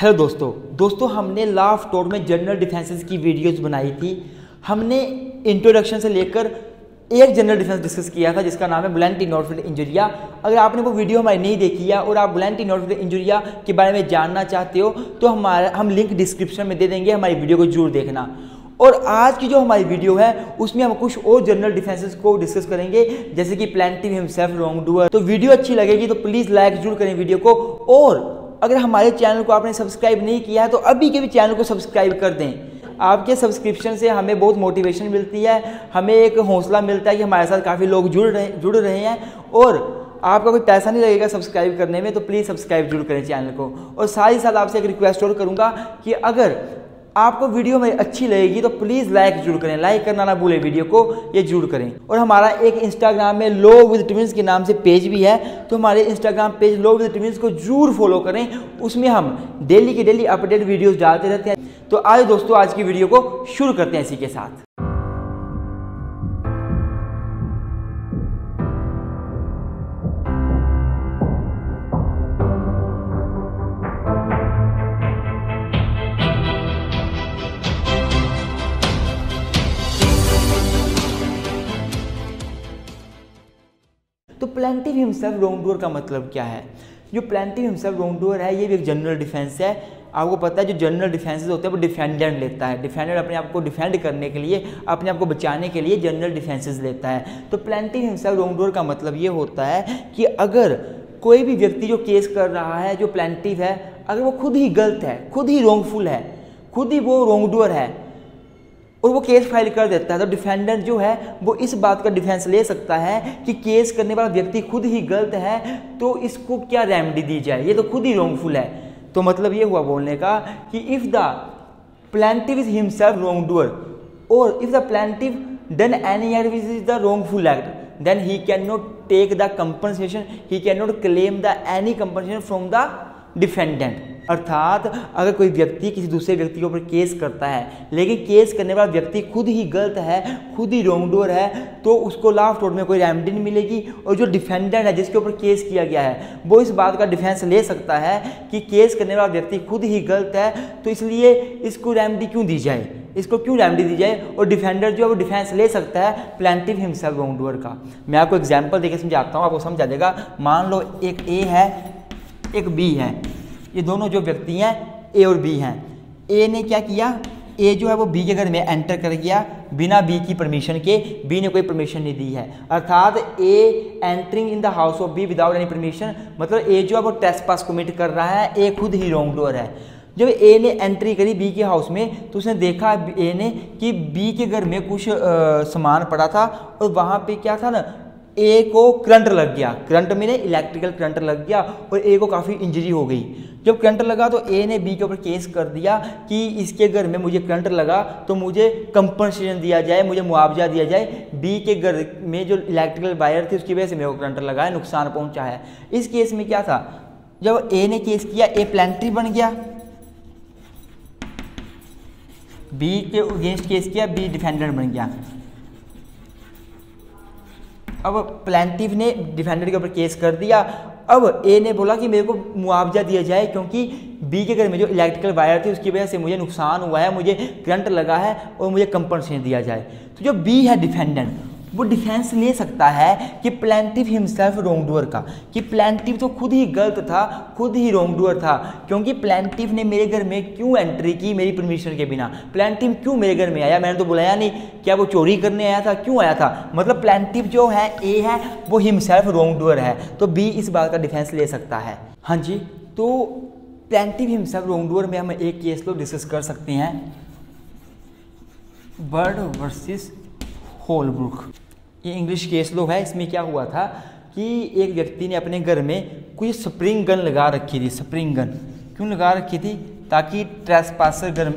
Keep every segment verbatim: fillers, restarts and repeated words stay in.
Hello दोस्तों दोस्तों हमने लॉ ऑफ टोर में जनरल डिफेंसेस की वीडियोस बनाई थी। हमने इंट्रोडक्शन से लेकर एक जनरल डिफेंस डिस्कस किया था जिसका नाम है वोलेंटी नॉन फिट इंजुरिया। अगर आपने वो वीडियो हमारी नहीं देखी है और आप वोलेंटी नॉन फिट इंजुरिया के बारे में जानना चाहते हो तो हमारा हम लिंक डिस्क्रिप्शन में दे देंगे, हमारी वीडियो को जरूर देखना। और आज की जो हमारी वीडियो है उसमें हम कुछ और जनरल डिफेंसेस को डिस्कस करेंगे जैसे कि प्लेंटिफ हिमसेल्फ रॉन्ग डूअर। तो वीडियो अच्छी लगेगी तो प्लीज़ लाइक जरूर करें वीडियो को, और अगर हमारे चैनल को आपने सब्सक्राइब नहीं किया है तो अभी के भी चैनल को सब्सक्राइब कर दें। आपके सब्सक्रिप्शन से हमें बहुत मोटिवेशन मिलती है, हमें एक हौसला मिलता है कि हमारे साथ काफ़ी लोग जुड़ रहे जुड़ रहे हैं और आपका कोई पैसा नहीं लगेगा सब्सक्राइब करने में, तो प्लीज़ सब्सक्राइब जरूर करें चैनल को। और साथ ही साथ आपसे एक रिक्वेस्ट और करूँगा कि अगर आपको वीडियो में अच्छी लगेगी तो प्लीज़ लाइक जरूर करें, लाइक करना ना भूलें वीडियो को, ये जरूर करें। और हमारा एक इंस्टाग्राम में लॉ विद ट्विंस के नाम से पेज भी है, तो हमारे Instagram page law with twins को जरूर फॉलो करें, उसमें हम डेली की डेली अपडेट वीडियोस डालते रहते हैं। तो आज दोस्तों आज की वीडियो को शुरू करते हैं इसी के साथ। तो प्लेंटिफ हिमसेल्फ रॉन्ग डूअर का मतलब क्या है? जो प्लेंटिफ हिमसेल्फ रॉन्ग डूअर है ये भी एक जनरल डिफेंस है। आपको पता है जो जनरल डिफेंसेस होते हैं वो डिफेंडेंट लेता है, डिफेंडेंट अपने आप को डिफेंड करने के लिए, अपने आप को बचाने के लिए जनरल डिफेंसेस लेता है। तो प्लेंटिफ हिमसेल्फ रॉन्ग डूअर का मतलब ये होता है कि अगर कोई भी व्यक्ति जो केस कर रहा है, जो प्लेंटिफ है, अगर वो खुद ही गलत है, खुद ही रॉन्गफुल है, खुद ही वो रॉन्ग डूअर है और वो केस फाइल कर देता है, तो डिफेंडेंट जो है वो इस बात का डिफेंस ले सकता है कि केस करने वाला व्यक्ति खुद ही गलत है तो इसको क्या रेमेडी दी जाए, ये तो खुद ही रॉन्गफुल है। तो मतलब ये हुआ बोलने का कि if the plaintiff is himself wrongdoer और if the plaintiff done any act which is the wrongful act then he can not take the compensation, he can not claim the any compensation from the defendant. अर्थात अगर कोई व्यक्ति किसी दूसरे व्यक्ति के ऊपर केस करता है लेकिन केस करने वाला व्यक्ति खुद ही गलत है, खुद ही रॉन्ग डूअर है, तो उसको लॉ ऑफ टोर में कोई रेमेडी नहीं मिलेगी। और जो डिफेंडेंट है जिसके ऊपर केस किया गया है वो इस बात का डिफेंस ले सकता है कि केस करने वाला व्यक्ति खुद ही गलत है तो इसलिए इसको रेमेडी क्यों दी जाए, इसको क्यों रेमेडी दी जाए। और डिफेंडर जो है वो डिफेंस ले सकता है प्लेंटिफ हिमसेल्फ रॉन्ग डूअर का। मैं आपको एग्जाम्पल देकर समझाता हूँ, आपको समझा देगा। मान लो एक ए है एक बी है, ये दोनों जो व्यक्ति हैं ए और बी हैं। ए ने क्या किया, ए जो है वो बी के घर में एंटर कर गया बिना बी की परमिशन के, बी ने कोई परमिशन नहीं दी है। अर्थात A entering in the house of B without any permission, मतलब ए जो है वो ट्रेसपास कमिट कर रहा है, ए खुद ही रॉन्ग डूअर है। जब ए ने एंट्री करी बी के हाउस में तो उसने देखा ए ने कि बी के घर में कुछ आ, सामान पड़ा था और वहाँ पे क्या था ना, ए को करंट लग गया, करंट में इलेक्ट्रिकल करंट लग गया और ए को काफ़ी इंजरी हो गई। जब करंट लगा तो ए ने बी के ऊपर केस कर दिया कि इसके घर में मुझे करंट लगा तो मुझे कंपनसेशन दिया जाए, मुझे मुआवजा दिया जाए, बी के घर में जो इलेक्ट्रिकल वायर थी उसकी वजह से मेरे को करंट लगा है, नुकसान पहुंचा है। इस केस में क्या था, जब ए ने केस किया ए प्लेंटिफ बन गया, बी के अगेंस्ट केस किया बी डिफेंडेंट बन गया। अब प्लेंटिफ ने डिफेंडेंट के ऊपर केस कर दिया, अब ए ने बोला कि मेरे को मुआवजा दिया जाए क्योंकि बी के घर में जो इलेक्ट्रिकल वायर थी उसकी वजह से मुझे नुकसान हुआ है, मुझे करंट लगा है और मुझे कंपनसेशन दिया जाए। तो जो बी है डिफेंडेंट वो डिफेंस ले सकता है कि प्लेंटिफ हिमसेल्फ रॉन्ग डूअर का, कि प्लेंटिफ तो खुद ही गलत था, खुद ही रॉन्ग डूअर था, क्योंकि प्लेंटिफ ने मेरे घर में क्यों एंट्री की मेरी परमिशन के बिना, प्लेंटिफ क्यों मेरे घर में आया, मैंने तो बुलाया नहीं, क्या वो चोरी करने आया था, क्यों आया था। मतलब प्लेंटिफ जो है ए है वो हिमसेल्फ रॉन्ग डूअर है, तो बी इस बात का डिफेंस ले सकता है। हाँ जी, तो प्लेंटिफ हिमसेल्फ रॉन्ग डूअर में हम एक केस लो डिस्कस कर सकते हैं, बर्ड वर्सेस होलब्रुक। ये इंग्लिश केस लो है। इसमें क्या हुआ था कि एक व्यक्ति ने अपने घर में कोई स्प्रिंग गन लगा रखी थी। स्प्रिंग गन क्यों लगा रखी थी, ताकि ट्रेसपासर घर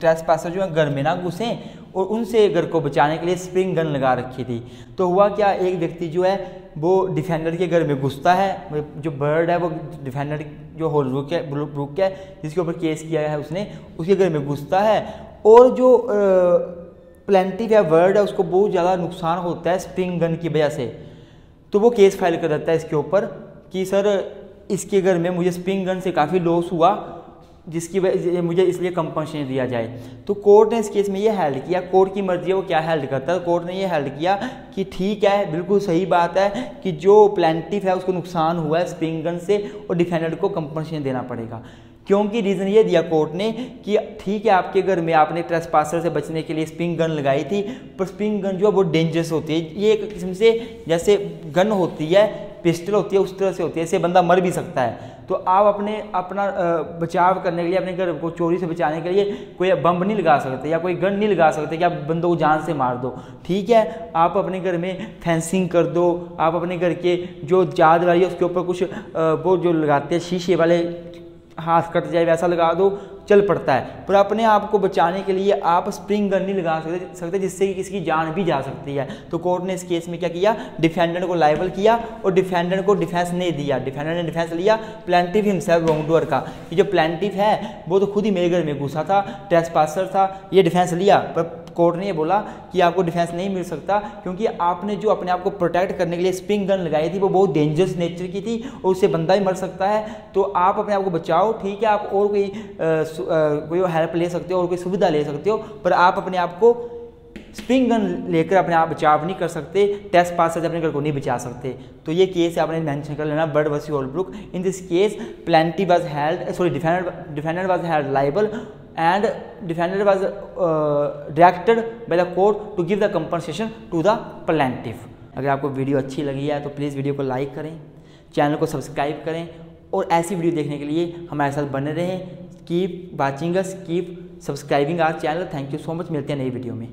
ट्रेसपासर जो है घर में ना घुसें और उनसे घर को बचाने के लिए स्प्रिंग गन लगा रखी थी। तो हुआ क्या, एक व्यक्ति जो है वो डिफेंडर के घर में घुसता है, जो बर्ड है वो डिफेंडर जो होलब्रुक है ब्रुक है जिसके ऊपर केस किया है उसने, उसके घर में घुसता है और जो आ, प्लेंटिफ या वर्ड है उसको बहुत ज़्यादा नुकसान होता है स्प्रिंग गन की वजह से, तो वो केस फाइल कर देता है इसके ऊपर कि सर इसके घर में मुझे स्प्रिंग गन से काफ़ी लॉस हुआ जिसकी वजह मुझे इसलिए कंपनसेशन दिया जाए। तो कोर्ट ने इस केस में ये हेल्ड किया, कोर्ट की मर्जी है वो क्या हेल्ड करता है। कोर्ट ने ये हेल्ड किया कि ठीक है, बिल्कुल सही बात है कि जो प्लेंटिफ है उसको नुकसान हुआ है स्प्रिंग गन से और डिफेंडेंट को कंपनसेशन देना पड़ेगा, क्योंकि रीज़न ये दिया कोर्ट ने कि ठीक है आपके घर में आपने ट्रेसपासर से बचने के लिए स्प्रिंग गन लगाई थी, पर स्प्रिंग गन जो है बहुत डेंजरस होती है। ये एक किस्म से जैसे गन होती है, पिस्टल होती है, उस तरह से होती है, इससे बंदा मर भी सकता है। तो आप अपने अपना बचाव करने के लिए, अपने घर को चोरी से बचाने के लिए कोई बम नहीं लगा सकते या कोई गन नहीं लगा सकते कि आप बंदों को जान से मार दो। ठीक है, आप अपने घर में फेंसिंग कर दो, आप अपने घर के जो चाद वाली है उसके ऊपर कुछ वो जो लगाते हैं शीशे वाले, हाथ कट जाए वैसा लगा दो, चल पड़ता है। पर अपने आप को बचाने के लिए आप स्प्रिंग गन नहीं लगा सकते सकते जिससे कि किसी की जान भी जा सकती है। तो कोर्ट ने इस केस में क्या किया, डिफेंडेंट को लायबल किया और डिफेंडेंट को डिफेंस नहीं दिया। डिफेंडेंट ने डिफेंस लिया प्लेंटिफ हिमसेल्फ रॉन्ग डूअर का, ये जो प्लेंटिफ है वो तो खुद ही मेरे घर में घुसा था, ट्रेसपासर था, ये डिफेंस लिया। पर कोर्ट ने ये बोला कि आपको डिफेंस नहीं मिल सकता, क्योंकि आपने जो अपने आप को प्रोटेक्ट करने के लिए स्प्रिंग गन लगाई थी वो बहुत डेंजरस नेचर की थी और उससे बंदा भी मर सकता है। तो आप अपने आप को बचाओ, ठीक है, आप और कोई कोई हेल्प ले सकते हो और कोई सुविधा ले सकते हो, पर आप अपने आप को स्प्रिंग गन लेकर अपने आप बचाव नहीं कर सकते, टेस्ट पास से अपने घर को नहीं बचा सकते। तो ये केस आपने मेंशन कर लेना, Bird versus Holbrook. In this case plaintiff was held sorry defendant defendant was held liable and defendant was uh, directed by the court to give the compensation to the plaintiff। अगर आपको video अच्छी लगी है तो please video को like करें, channel को subscribe करें और ऐसी वीडियो देखने के लिए हमारे साथ बने रहें। Keep watching us, keep subscribing our channel. Thank you so much, मिलते हैं नई वीडियो में।